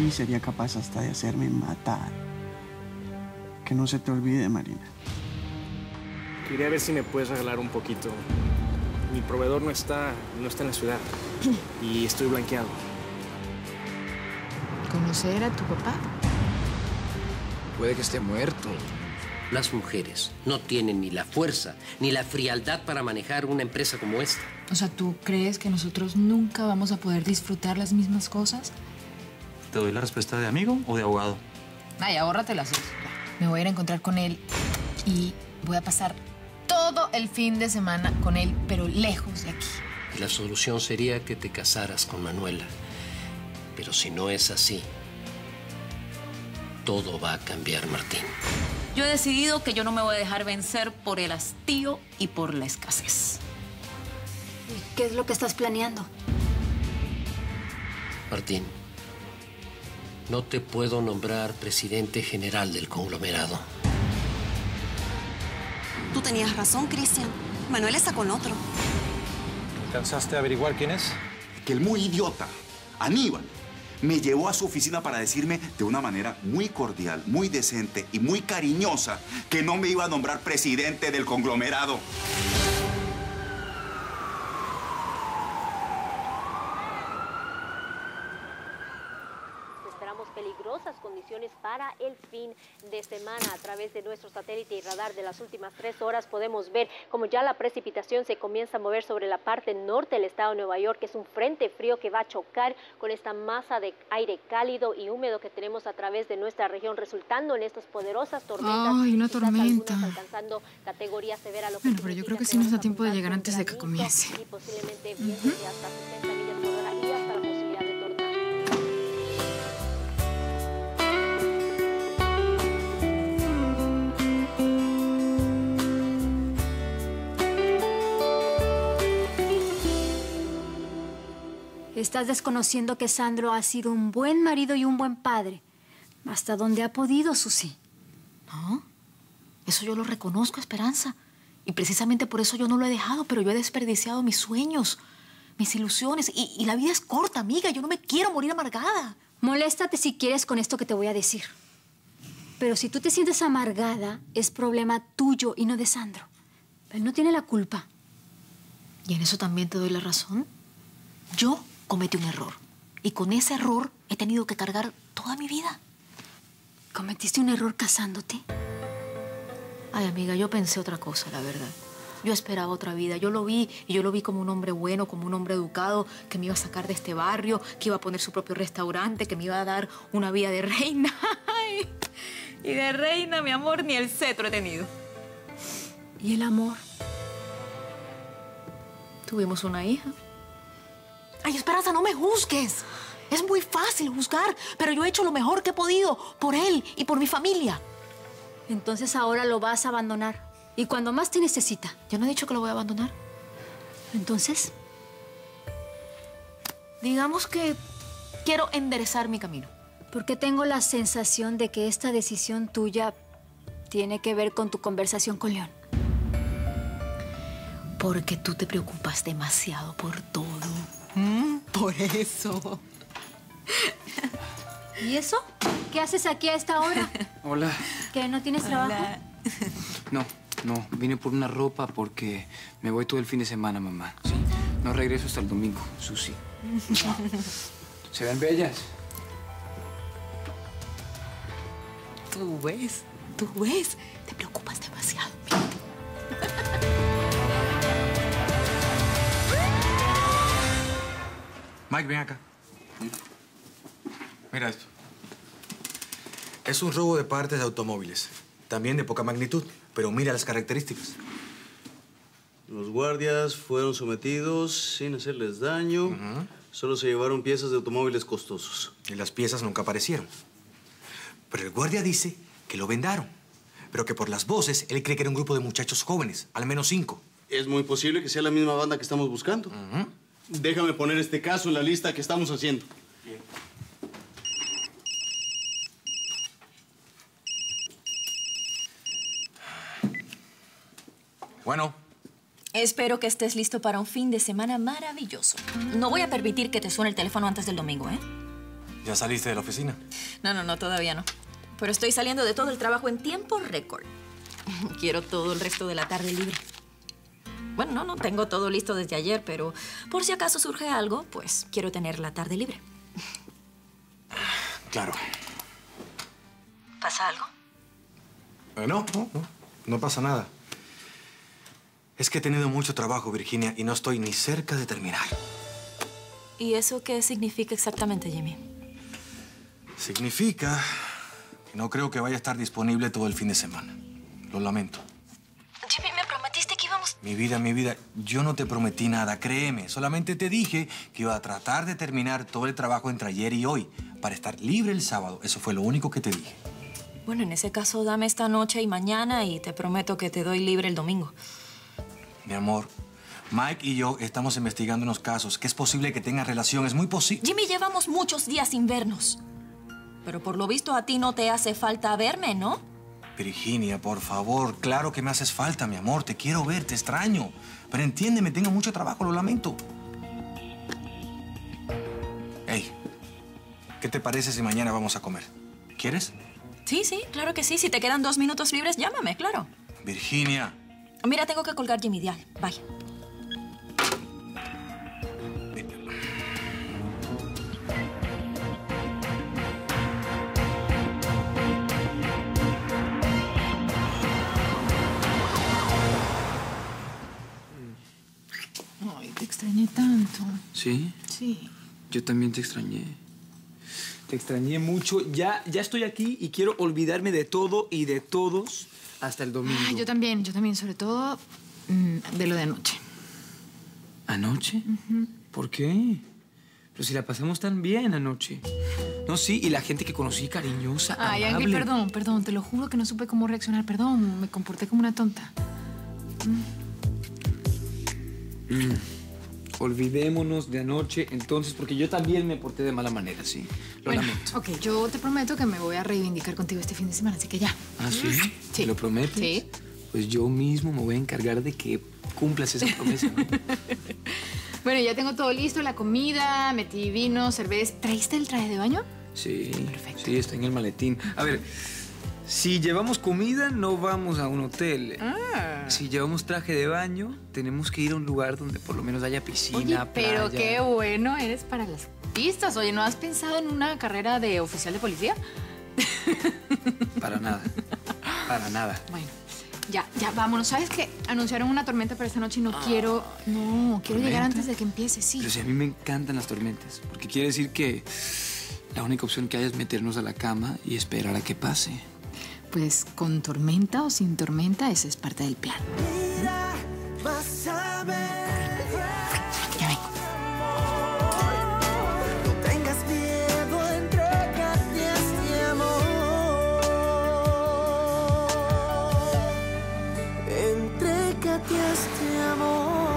así sería capaz hasta de hacerme matar. Que no se te olvide, Marina. Quería ver si me puedes regalar un poquito. Mi proveedor no está en la ciudad y estoy blanqueado. ¿Conocer a tu papá? Puede que esté muerto. Las mujeres no tienen ni la fuerza ni la frialdad para manejar una empresa como esta. O sea, ¿tú crees que nosotros nunca vamos a poder disfrutar las mismas cosas? ¿Te doy la respuesta de amigo o de abogado? Ay, ahórratelas. Me voy a ir a encontrar con él y voy a pasar todo el fin de semana con él, pero lejos de aquí. La solución sería que te casaras con Manuela. Pero si no es así, todo va a cambiar, Martín. Yo he decidido que yo no me voy a dejar vencer por el hastío y por la escasez. ¿Y qué es lo que estás planeando? Martín, no te puedo nombrar presidente general del conglomerado. Tú tenías razón, Cristian. Manuel está con otro. ¿Alcanzaste a averiguar quién es? Aquel muy idiota, Aníbal, me llevó a su oficina para decirme de una manera muy cordial, muy decente y muy cariñosa que no me iba a nombrar presidente del conglomerado. Peligrosas condiciones para el fin de semana. A través de nuestro satélite y radar de las últimas 3 horas podemos ver como ya la precipitación se comienza a mover sobre la parte norte del estado de Nueva York, que es un frente frío que va a chocar con esta masa de aire cálido y húmedo que tenemos a través de nuestra región, resultando en estas poderosas tormentas. ¡Ay, una tormenta! Alcanzando categoría severa, lo que bueno, pero yo creo que sí nos da tiempo de llegar antes de que comience. Y posiblemente hasta 60 millas por hora y hasta la posibilidad de tormenta. Estás desconociendo que Sandro ha sido un buen marido y un buen padre. Hasta donde ha podido, Susi. No, eso yo lo reconozco, Esperanza. Y precisamente por eso yo no lo he dejado, pero yo he desperdiciado mis sueños, mis ilusiones. Y la vida es corta, amiga. Yo no me quiero morir amargada. Moléstate si quieres con esto que te voy a decir. Pero si tú te sientes amargada, es problema tuyo y no de Sandro. Él no tiene la culpa. Y en eso también te doy la razón. Yo cometí un error. Y con ese error he tenido que cargar toda mi vida. ¿Cometiste un error casándote? Ay, amiga, yo pensé otra cosa, la verdad. Yo esperaba otra vida. Yo lo vi, y yo lo vi como un hombre bueno, como un hombre educado, que me iba a sacar de este barrio, que iba a poner su propio restaurante, que me iba a dar una vida de reina. Ay, y de reina, mi amor, ni el cetro he tenido. ¿Y el amor? Tuvimos una hija. Ay, Esperanza, no me juzgues. Es muy fácil juzgar, pero yo he hecho lo mejor que he podido por él y por mi familia. Entonces ahora lo vas a abandonar. Y cuando más te necesita. Yo no he dicho que lo voy a abandonar. Entonces, digamos que quiero enderezar mi camino. Porque tengo la sensación de que esta decisión tuya tiene que ver con tu conversación con León. Porque tú te preocupas demasiado por todo. Por eso. ¿Y eso? ¿Qué haces aquí a esta hora? Hola. ¿Que no tienes trabajo? No. Vine por una ropa porque me voy todo el fin de semana, mamá. ¿Sí? No regreso hasta el domingo, Susi. ¿Se ven bellas? Tú ves. Te preocupas demasiado. Mike, ven acá. Mira esto. Es un robo de partes de automóviles. También de poca magnitud, pero mira las características. Los guardias fueron sometidos sin hacerles daño. Solo se llevaron piezas de automóviles costosos. Y las piezas nunca aparecieron. Pero el guardia dice que lo vendaron. Pero que por las voces, él cree que era un grupo de muchachos jóvenes, al menos 5. Es muy posible que sea la misma banda que estamos buscando. Déjame poner este caso en la lista que estamos haciendo. Bien. Bueno. Espero que estés listo para un fin de semana maravilloso. No voy a permitir que te suene el teléfono antes del domingo, ¿eh? ¿Ya saliste de la oficina? No, todavía no. Pero estoy saliendo de todo el trabajo en tiempo récord. Quiero todo el resto de la tarde libre. Bueno, no tengo todo listo desde ayer, pero por si acaso surge algo, pues quiero tener la tarde libre. Claro. ¿Pasa algo? No pasa nada. Es que he tenido mucho trabajo, Virginia, y no estoy ni cerca de terminar. ¿Y eso qué significa exactamente, Jimmy? Significa que no creo que vaya a estar disponible todo el fin de semana. Lo lamento. Jimmy, me prometiste que íbamos... Mi vida, yo no te prometí nada, créeme. Solamente te dije que iba a tratar de terminar todo el trabajo entre ayer y hoy para estar libre el sábado. Eso fue lo único que te dije. Bueno, en ese caso, dame esta noche y mañana y te prometo que te doy libre el domingo. Mi amor, Mike y yo estamos investigando unos casos que es posible que tengan relación. Es muy posible. Jimmy, llevamos muchos días sin vernos. Pero por lo visto a ti no te hace falta verme, ¿no? Virginia, por favor, claro que me haces falta, mi amor. Te quiero ver, te extraño. Pero entiéndeme, tengo mucho trabajo, lo lamento. Hey, ¿qué te parece si mañana vamos a comer? ¿Quieres? Sí, claro que sí. Si te quedan 2 minutos libres, llámame, claro. Virginia. Mira, tengo que colgar Jimmy Dial. Vaya. Ay, te extrañé tanto. ¿Sí? Sí. Yo también te extrañé. Te extrañé mucho. Ya estoy aquí y quiero olvidarme de todo y de todos hasta el domingo. Ay, yo también, sobre todo de lo de anoche. ¿Anoche? ¿Por qué? Pero si la pasamos tan bien anoche. No, sí, y la gente que conocí, cariñosa, amable. Ay, Ángel, perdón. Te lo juro que no supe cómo reaccionar. Perdón, me comporté como una tonta. Olvidémonos de anoche, entonces, porque yo también me porté de mala manera, sí. Lo lamento. Ok, yo te prometo que me voy a reivindicar contigo este fin de semana, así que ya. ¿Ah, sí? Sí. ¿Te lo prometes? Sí. Pues yo mismo me voy a encargar de que cumplas esa promesa, ¿no? Bueno, ya tengo todo listo, la comida, metí vino, cerveza. ¿Traíste el traje de baño? Sí. Perfecto. Sí, está en el maletín. A ver, si llevamos comida, no vamos a un hotel. Si llevamos traje de baño, tenemos que ir a un lugar donde por lo menos haya piscina, playa. Pero qué bueno eres para las pistas. Oye, ¿no has pensado en una carrera de oficial de policía? Para nada. Bueno, ya, vámonos. ¿Sabes qué? Anunciaron una tormenta para esta noche y quiero llegar antes de que empiece, sí. Pero si a mí me encantan las tormentas, porque quiere decir que la única opción que hay es meternos a la cama y esperar a que pase. Pues con tormenta o sin tormenta, esa es parte del plan. Mira, vas a ver. Ya vengo. No tengas miedo, entrégate a este amor. Entrégate a este amor.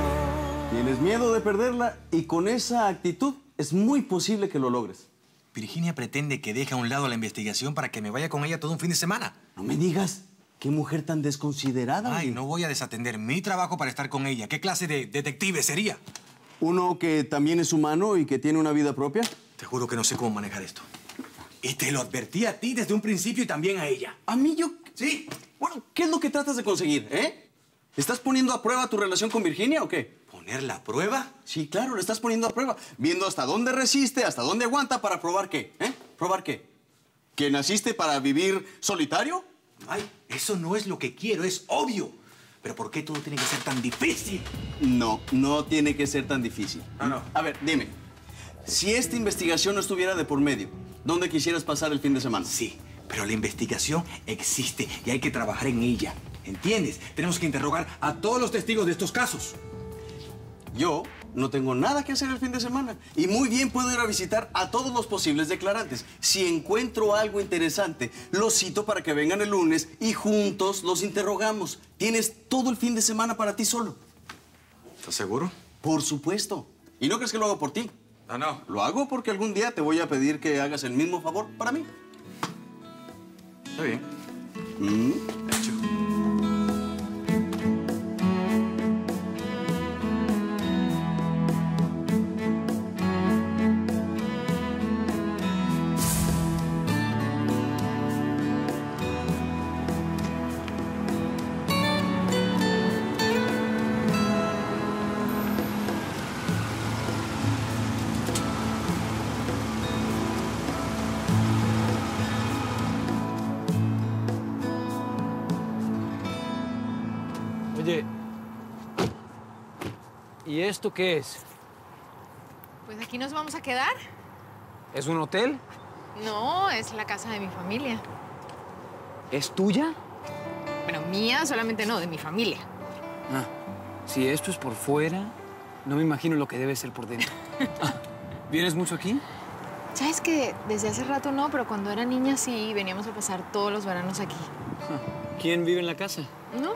Tienes miedo de perderla y con esa actitud es muy posible que lo logres. Virginia pretende que deje a un lado la investigación para que me vaya con ella todo un fin de semana. No me digas. Qué mujer tan desconsiderada. Ay, no voy a desatender mi trabajo para estar con ella. ¿Qué clase de detective sería? Uno que también es humano y que tiene una vida propia. Te juro que no sé cómo manejar esto. Y te lo advertí a ti desde un principio y también a ella. ¿A mí yo? Sí. Bueno, ¿qué es lo que tratas de conseguir, eh? ¿Estás poniendo a prueba tu relación con Virginia o qué? ¿Ponerla a prueba? Sí, claro, la estás poniendo a prueba. Viendo hasta dónde resiste, hasta dónde aguanta para probar qué, ¿eh? ¿Probar qué? ¿Que naciste para vivir solitario? Ay, eso no es lo que quiero, es obvio. ¿Pero por qué todo tiene que ser tan difícil? No tiene que ser tan difícil. No. A ver, dime. Si esta investigación no estuviera de por medio, ¿dónde quisieras pasar el fin de semana? Sí, pero la investigación existe y hay que trabajar en ella. ¿Entiendes? Tenemos que interrogar a todos los testigos de estos casos. Yo no tengo nada que hacer el fin de semana y muy bien puedo ir a visitar a todos los posibles declarantes. Si encuentro algo interesante, los cito para que vengan el lunes y juntos los interrogamos. Tienes todo el fin de semana para ti solo. ¿Estás seguro? Por supuesto. ¿Y no crees que lo hago por ti? No. Lo hago porque algún día te voy a pedir que hagas el mismo favor para mí. Está bien. Hecho. ¿Y esto qué es? Pues aquí nos vamos a quedar. ¿Es un hotel? No, es la casa de mi familia. ¿Es tuya? Bueno, mía solamente no, de mi familia. Ah, si esto es por fuera, no me imagino lo que debe ser por dentro. Ah, ¿vienes mucho aquí? ¿Sabes que desde hace rato no, pero cuando era niña sí, veníamos a pasar todos los veranos aquí? ¿Quién vive en la casa? No,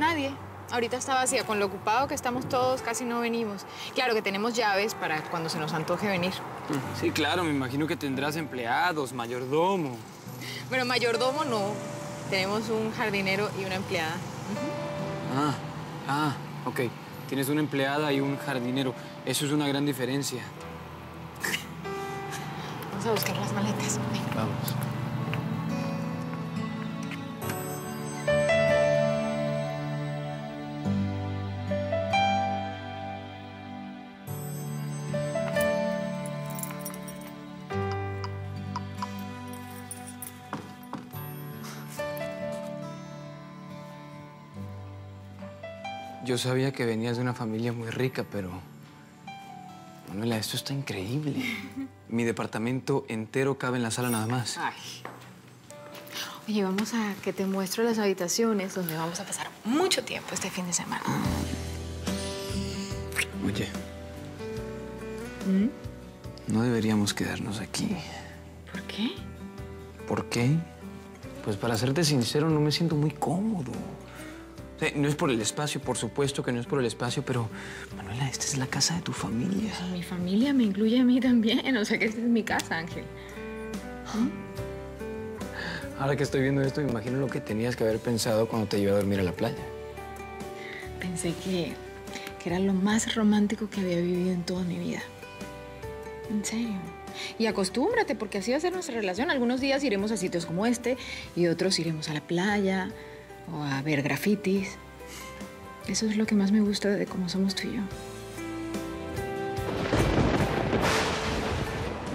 nadie. Ahorita está vacía, con lo ocupado que estamos todos, casi no venimos. Claro que tenemos llaves para cuando se nos antoje venir. Sí, claro, me imagino que tendrás empleados, mayordomo. Bueno, mayordomo no. Tenemos un jardinero y una empleada. Ok. Tienes una empleada y un jardinero. Eso es una gran diferencia. Vamos a buscar las maletas. Venga. Vamos. Yo sabía que venías de una familia muy rica, pero... Manuela, esto está increíble. Mi departamento entero cabe en la sala nada más. Ay. Oye, vamos a que te muestro las habitaciones donde vamos a pasar mucho tiempo este fin de semana. Oye. No deberíamos quedarnos aquí. ¿Por qué? ¿Por qué? Pues para serte sincero, no me siento muy cómodo. No es por el espacio, por supuesto que no es por el espacio, pero, Manuela, esta es la casa de tu familia. Pues mi familia me incluye a mí también, o sea que esta es mi casa, Ángel. Ahora que estoy viendo esto, me imagino lo que tenías que haber pensado cuando te llevé a dormir a la playa. Pensé que era lo más romántico que había vivido en toda mi vida. En serio. Y acostúmbrate, porque así va a ser nuestra relación. Algunos días iremos a sitios como este y otros iremos a la playa. O a ver grafitis. Eso es lo que más me gusta de cómo somos tú y yo.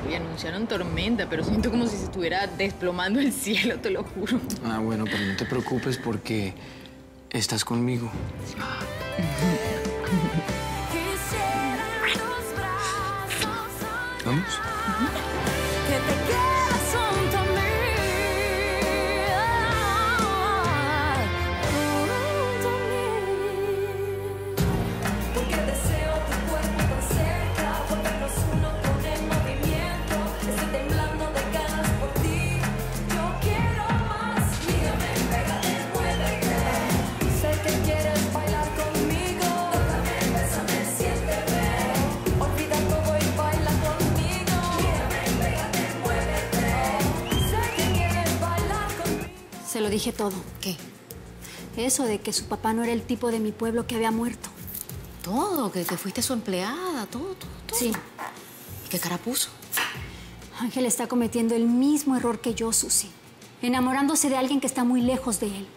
Y anunciaron tormenta, pero siento como si se estuviera desplomando el cielo, te lo juro. Ah, bueno, pero no te preocupes porque estás conmigo. Sí. ¿Vamos? Se lo dije todo. ¿Qué? Eso de que su papá no era el tipo de mi pueblo que había muerto. Todo, que fuiste su empleada, todo. Sí. ¿Y qué cara puso? Ángel está cometiendo el mismo error que yo, Susi. Enamorándose de alguien que está muy lejos de él.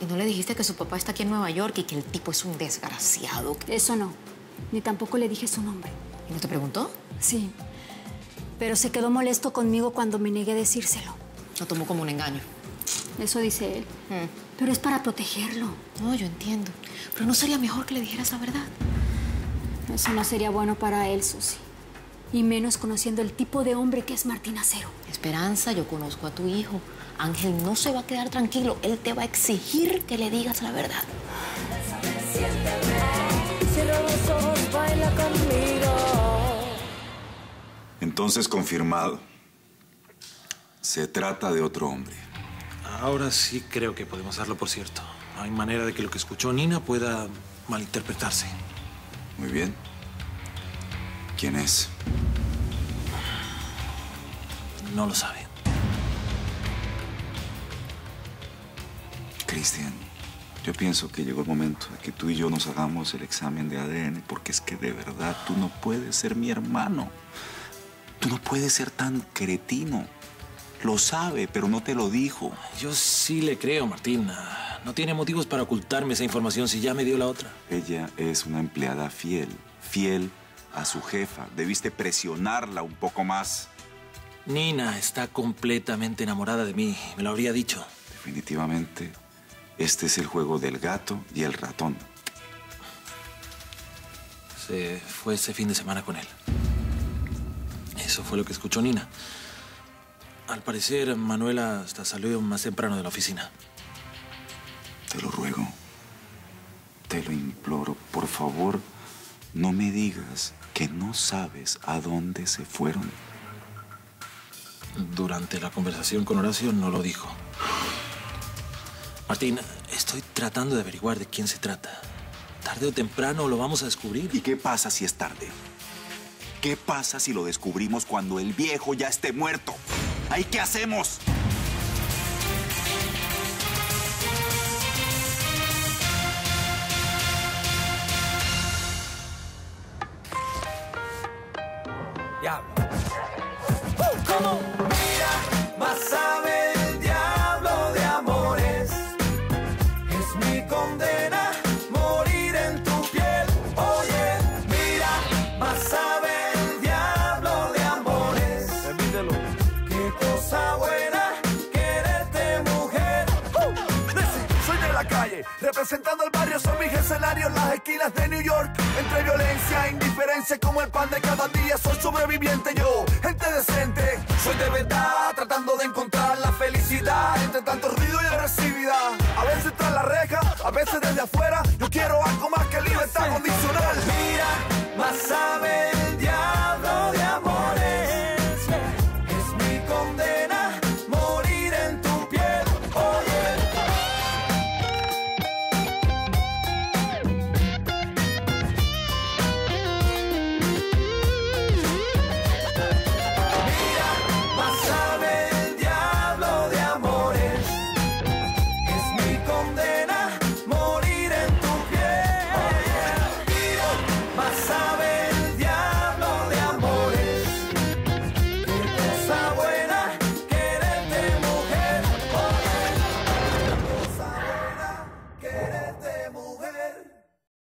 ¿Y no le dijiste que su papá está aquí en Nueva York y que el tipo es un desgraciado? Eso no. Ni tampoco le dije su nombre. ¿Y no te preguntó? Sí. Pero se quedó molesto conmigo cuando me negué a decírselo. Lo tomó como un engaño. Eso dice él. Pero es para protegerlo. No, yo entiendo. Pero ¿no sería mejor que le dijeras la verdad? Eso no sería bueno para él, Susi. Y menos conociendo el tipo de hombre que es Martín Acero. Esperanza, yo conozco a tu hijo. Ángel no se va a quedar tranquilo. Él te va a exigir que le digas la verdad. Entonces, confirmado. Se trata de otro hombre. Ahora sí creo que podemos darlo por cierto. No hay manera de que lo que escuchó Nina pueda malinterpretarse. Muy bien. ¿Quién es? No lo sabe. Cristian, yo pienso que llegó el momento de que tú y yo nos hagamos el examen de ADN, porque es que de verdad tú no puedes ser mi hermano. Tú no puedes ser tan cretino. Lo sabe, pero no te lo dijo. Yo sí le creo, Martín. No tiene motivos para ocultarme esa información si ya me dio la otra. Ella es una empleada fiel. Fiel a su jefa. Debiste presionarla un poco más. Nina está completamente enamorada de mí. Me lo habría dicho. Definitivamente, este es el juego del gato y el ratón. se fue ese fin de semana con él. Eso fue lo que escuchó Nina. Al parecer, Manuela hasta salió más temprano de la oficina. Te lo ruego, te lo imploro, por favor, no me digas que no sabes a dónde se fueron. Durante la conversación con Horacio no lo dijo. Martín, estoy tratando de averiguar de quién se trata. Tarde o temprano lo vamos a descubrir. ¿Y qué pasa si es tarde? ¿Qué pasa si lo descubrimos cuando el viejo ya esté muerto? ¿Ahí qué hacemos? Diablo. ¿Cómo? Mira, más sabe el diablo de amores. Es mi condena morir en tu piel. Oye, mira, más sabe el diablo de amores. Repítelo. Qué cosa buena quererte, mujer. Soy de la calle, representando al barrio. Son mis escenarios, las esquinas de New York. Entre violencia e indiferencia, como el pan de cada día, soy sobreviviente yo, gente decente. Soy de verdad, tratando de encontrar la felicidad entre tanto ruido y agresividad. A veces tras la reja, a veces desde afuera,